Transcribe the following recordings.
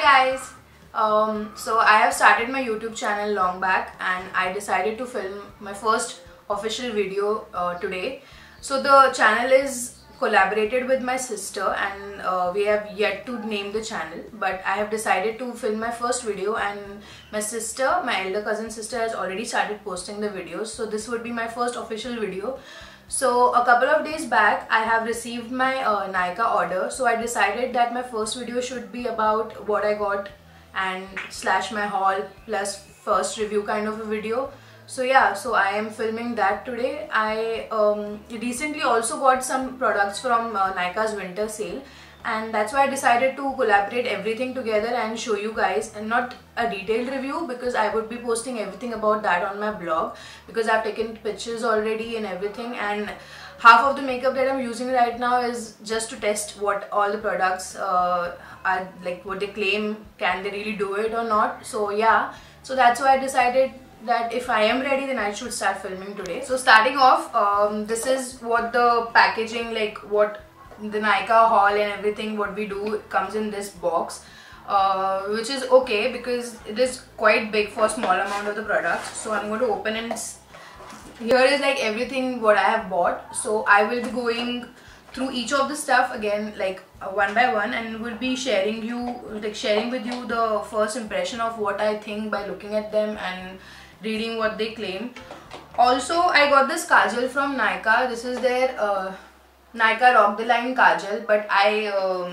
Hi guys! So I have started my YouTube channel long back and I decided to film my first official video today. So the channel is collaborated with my sister and we have yet to name the channel, but I have decided to film my first video and my sister, my elder cousin sister, has already started posting the videos. So this would be my first official video. So a couple of days back I have received my Nykaa order, so I decided that my first video should be about what I got and slash my haul plus first review kind of a video. So yeah, so I am filming that today. I recently also got some products from Nykaa's winter sale, and that's why I decided to collaborate everything together and show you guys, and not a detailed review because I would be posting everything about that on my blog, because I've taken pictures already and everything, and half of the makeup that I'm using right now is just to test what all the products are, like what they claim, can they really do it or not. So yeah, so that's why I decided that if I am ready then I should start filming today. So starting off, this is what the packaging, like what the Nykaa haul and everything what we do comes in this box, which is okay because it is quite big for a small amount of the product. So I'm going to open and here is like everything what I have bought. So I will be going through each of the stuff again, like one by one, and will be sharing with you the first impression of what I think by looking at them and reading what they claim. Also I got this kajal from Nykaa. This is their Nykaa Rock the Line kajal, but I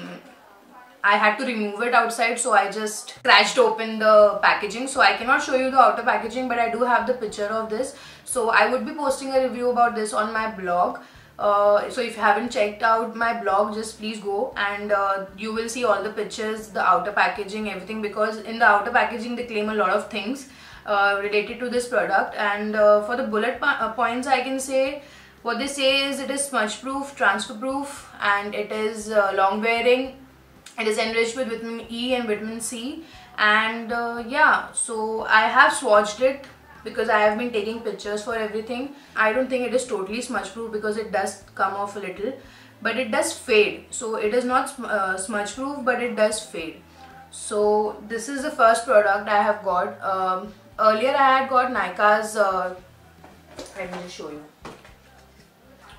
had to remove it outside, so I just scratched open the packaging, so I cannot show you the outer packaging, but I do have the picture of this. So I would be posting a review about this on my blog, so if you haven't checked out my blog, just please go and you will see all the pictures, the outer packaging, everything, because in the outer packaging they claim a lot of things related to this product. And for the bullet points I can say what they say is it is smudge proof, transfer proof, and it is long wearing. It is enriched with vitamin E and vitamin C, and yeah, so I have swatched it because I have been taking pictures for everything. I don't think it is totally smudge proof because it does come off a little, but it does fade. So it is not smudge proof, but it does fade. So this is the first product I have got. Earlier I had got Nykaa's, let me just show you.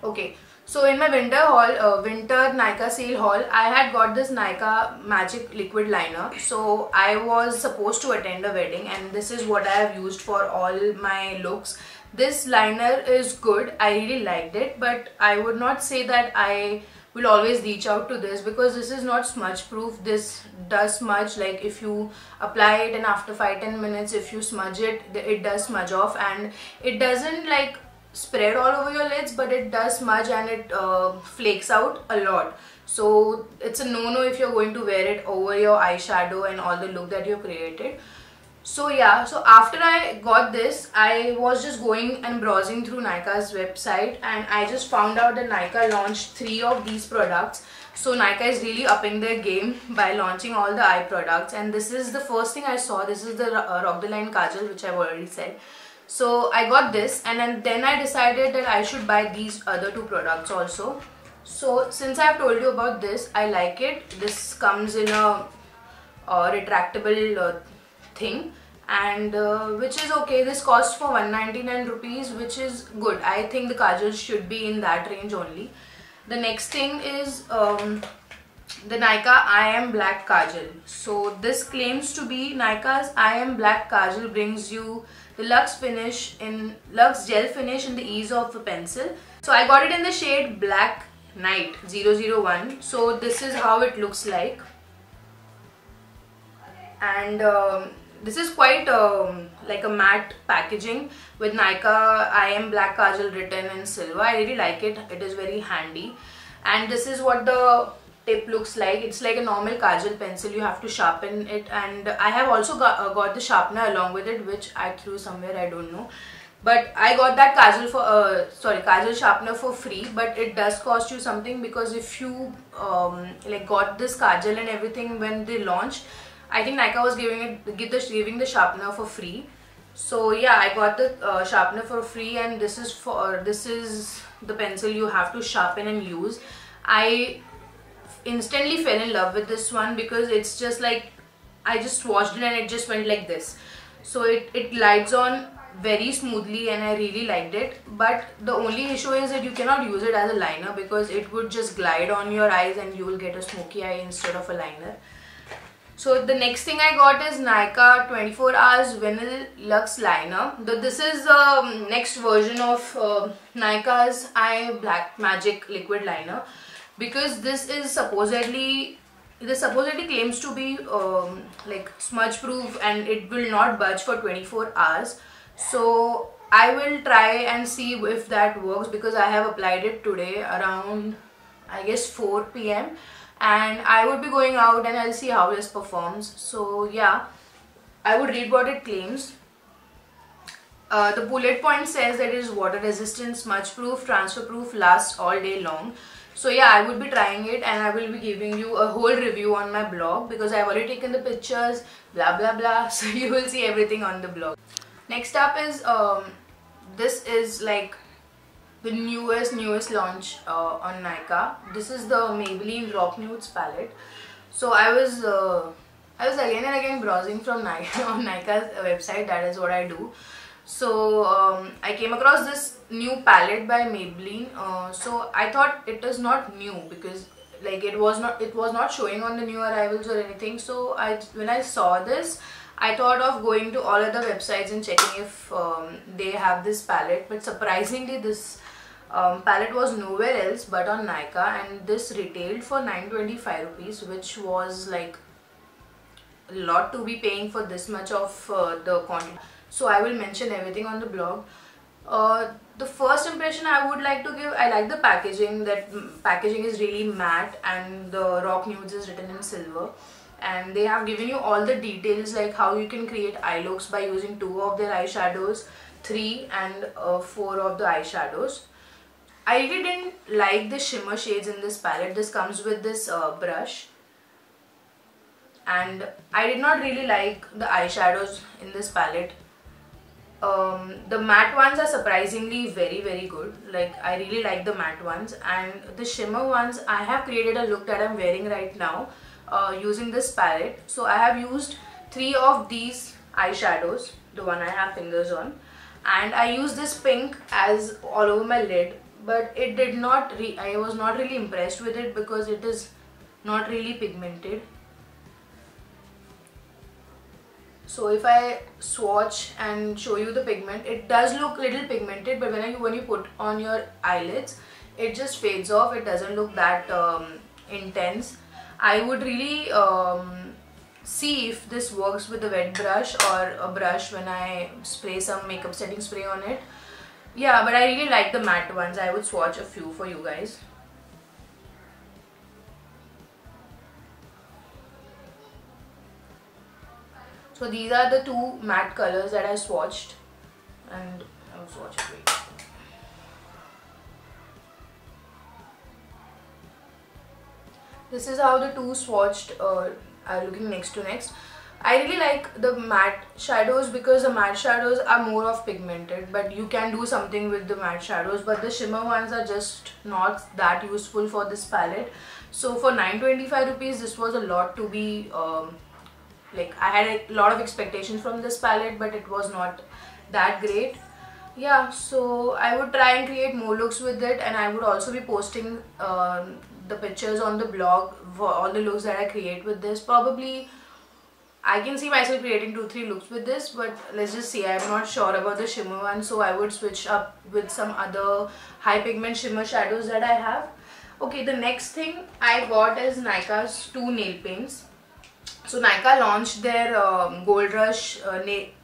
Okay, so in my winter haul, winter Nykaa sale haul, I had got this Nykaa magic liquid liner. So I was supposed to attend a wedding and this is what I have used for all my looks. This liner is good, I really liked it, but I would not say that I will always reach out to this because this is not smudge proof. This does smudge, like if you apply it and after 5-10 minutes if you smudge it, it does smudge off, and it doesn't like spread all over your lids, but it does smudge and it flakes out a lot. So it's a no-no if you're going to wear it over your eyeshadow and all the look that you created. So yeah, so after I got this, I was just going and browsing through Nykaa's website and I just found out that Nykaa launched 3 of these products. So Nykaa is really upping their game by launching all the eye products, and this is the first thing I saw. This is the Rock the Line Kajal, which I've already said. So I got this, and then I decided that I should buy these other 2 products also. So since I've told you about this, I like it. This comes in a retractable thing, and which is okay. This costs for 199 rupees, which is good. I think the kajals should be in that range only. The next thing is the Nykaa I Am Black Kajal. So this claims to be Nykaa's I Am Black Kajal brings you the luxe gel finish in the ease of a pencil. So I got it in the shade Black Night 001. So this is how it looks like, and this is quite like a matte packaging with Nykaa I Am Black Kajal written in silver. I really like it. It is very handy, and this is what the tip looks like. It's like a normal kajal pencil, you have to sharpen it, and I have also got the sharpener along with it, which I threw somewhere, I don't know, but I got that kajal for kajal sharpener for free, but it does cost you something because if you like got this kajal and everything when they launched, I think Nykaa was giving the sharpener for free. So yeah, I got the sharpener for free, and this is the pencil you have to sharpen and use. I instantly fell in love with this one because it's just like I just washed it and it just went like this. So it glides on very smoothly and I really liked it. But the only issue is that you cannot use it as a liner because it would just glide on your eyes and you will get a smoky eye instead of a liner. So the next thing I got is Nykaa 24 Hours Vinyl Luxe Liner. This is the next version of Nykaa's Eye Black Magic Liquid Liner, because this is supposedly claims to be like smudge proof and it will not budge for 24 hours. So I will try and see if that works, because I have applied it today around I guess 4 p.m. and I would be going out and I'll see how this performs. So yeah, I would read what it claims. The bullet point says that it is water resistant, smudge proof, transfer proof, lasts all day long. So yeah, I would be trying it and I will be giving you a whole review on my blog, because I've already taken the pictures, blah blah blah, so you will see everything on the blog. Next up is this is like the newest launch on Nykaa. This is the Maybelline Rock Nudes palette. So I was again and again browsing from Nykaa on Nykaa's website. That is what I do. So I came across this new palette by Maybelline. So I thought it is not new, because like it was not showing on the new arrivals or anything. So when I saw this, I thought of going to all other websites and checking if they have this palette, but surprisingly this palette was nowhere else but on Nykaa, and this retailed for 925 rupees, which was like a lot to be paying for this much of the quantity. So I will mention everything on the blog. The first impression I would like to give, I like the packaging. That packaging is really matte and the Rock Nudes is written in silver. And they have given you all the details, like how you can create eye looks by using 2 of their eyeshadows, 3 and 4 of the eyeshadows. I really didn't like the shimmer shades in this palette. This comes with this brush. And I did not really like the eyeshadows in this palette. The matte ones are surprisingly very good. Like I really like the matte ones, and the shimmer ones, I have created a look that I'm wearing right now using this palette. So I have used 3 of these eyeshadows, the one I have fingers on, and I used this pink as all over my lid, but it did not I was not really impressed with it because it is not really pigmented. So if I swatch and show you the pigment, it does look little pigmented, but when you put on your eyelids, it just fades off. It doesn't look that intense. I would really see if this works with a wet brush or a brush when I spray some makeup setting spray on it. Yeah, but I really like the matte ones. I would swatch a few for you guys. So these are the 2 matte colors that I swatched, and I will swatch it right. This is how the 2 swatched are looking next to next. I really like the matte shadows because the matte shadows are more of pigmented, but you can do something with the matte shadows, but the shimmer ones are just not that useful for this palette. So for 925 rupees, this was a lot to be like I had a lot of expectations from this palette, but it was not that great. Yeah, so I would try and create more looks with it, and I would also be posting the pictures on the blog for all the looks that I create with this. Probably I can see myself creating 2-3 looks with this, but let's just see. I'm not sure about the shimmer one, so I would switch up with some other high pigment shimmer shadows that I have. Okay, the next thing I got is Nykaa's 2 nail paints. So Nykaa launched their Gold Rush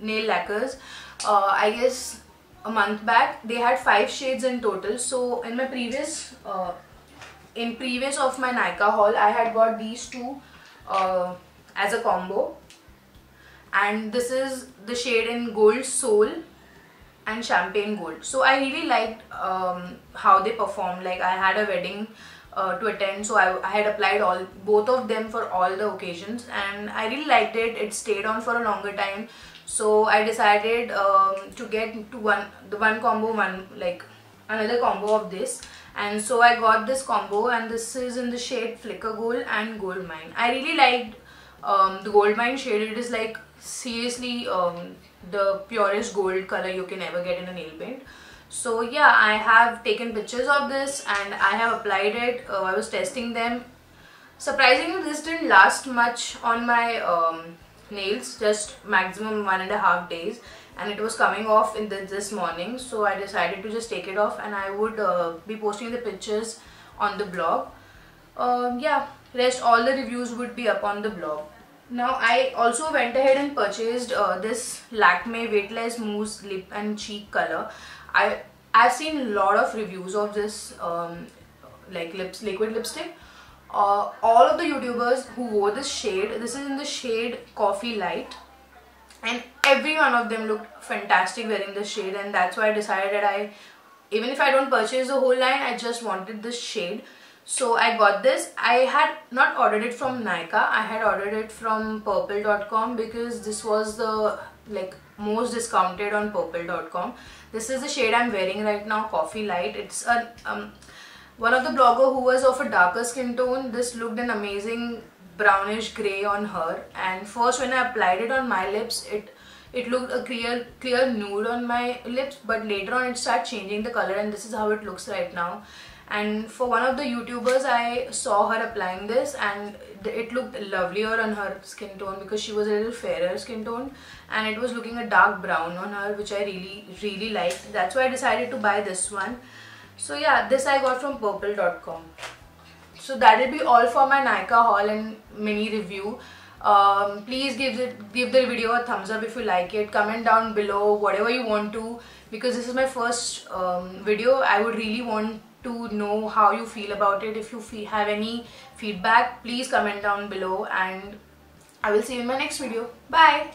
nail lacquers I guess a month back. They had 5 shades in total. So in my previous in previous of my Nykaa haul, I had got these 2 as a combo, and this is the shade in Gold Soul and Champagne Gold. So I really liked how they performed. like I had a wedding to attend, so I had applied both of them for all the occasions, and I really liked it. It stayed on for a longer time, so I decided to get to another combo of this. And so I got this combo, and this is in the shade Flicker Gold and Goldmine. I really liked The gold mine shade, it is like seriously the purest gold color you can ever get in a nail paint. So yeah, I have taken pictures of this and I have applied it. I was testing them. Surprisingly, this didn't last much on my nails, just maximum 1.5 days, and it was coming off in this morning, so I decided to just take it off, and I would be posting the pictures on the blog. Yeah, rest all the reviews would be up on the blog. Now I also went ahead and purchased this Lakme Weightless Mousse Lip and Cheek Color. I've seen a lot of reviews of this like liquid lipstick. All of the YouTubers who wore this shade, this is in the shade Coffee Light, and every one of them looked fantastic wearing this shade, and that's why I decided that even if I don't purchase the whole line, I just wanted this shade. So I got this. I had not ordered it from Nykaa, I had ordered it from Purplle.com because this was the most discounted on Purplle.com. This is the shade I'm wearing right now, Coffee Light. It's a one of the blogger who was of a darker skin tone. This looked an amazing brownish grey on her, and first when I applied it on my lips, it looked a clear nude on my lips, but later on it started changing the color, and this is how it looks right now. And for one of the YouTubers, I saw her applying this and it looked lovelier on her skin tone because she was a little fairer skin tone, and it was looking a dark brown on her, which I really liked. That's why I decided to buy this one. So yeah, this I got from Purplle.com. So that will be all for my Nykaa haul and mini review. Please give the video a thumbs up if you like it. Comment down below whatever you want to, because this is my first video. I would really want to know how you feel about it. If you have any feedback, please comment down below, and I will see you in my next video. Bye.